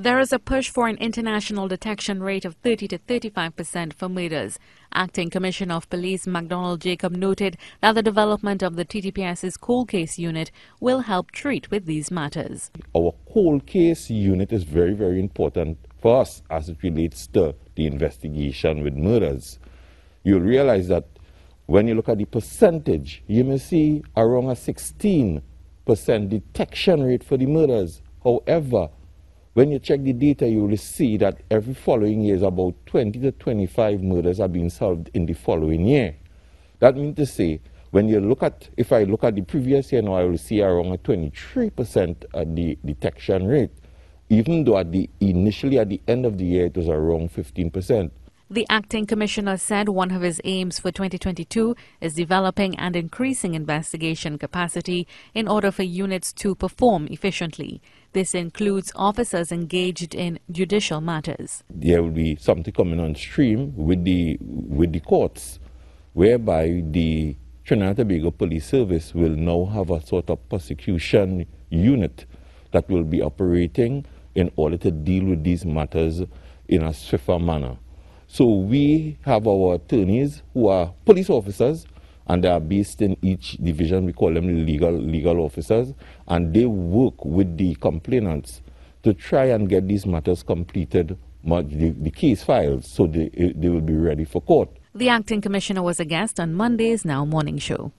There is a push for an international detection rate of 30% to 35% for murders. Acting Commissioner of Police Mc Donald Jacob noted that the development of the TTPS's Cold Case Unit will help treat with these matters. Our Cold Case Unit is very, very important for us as it relates to the investigation with murders. You'll realize that when you look at the percentage, you may see around a 16% detection rate for the murders. However, when you check the data, you will see that every following year is about 20 to 25 murders are being solved in the following year. That means to say, when you look at, if I look at the previous year now, I will see around a 23% at the detection rate, even though initially at the end of the year it was around 15%. The acting commissioner said one of his aims for 2022 is developing and increasing investigation capacity in order for units to perform efficiently. This includes officers engaged in judicial matters. There will be something coming on stream with the courts, whereby the Trinidad and Tobago Police Service will now have a sort of prosecution unit that will be operating in order to deal with these matters in a swifter manner. So we have our attorneys who are police officers, and they are based in each division. We call them legal officers, and they work with the complainants to try and get these matters completed, the case files, so they will be ready for court. The acting commissioner was a guest on Monday's Now Morning Show.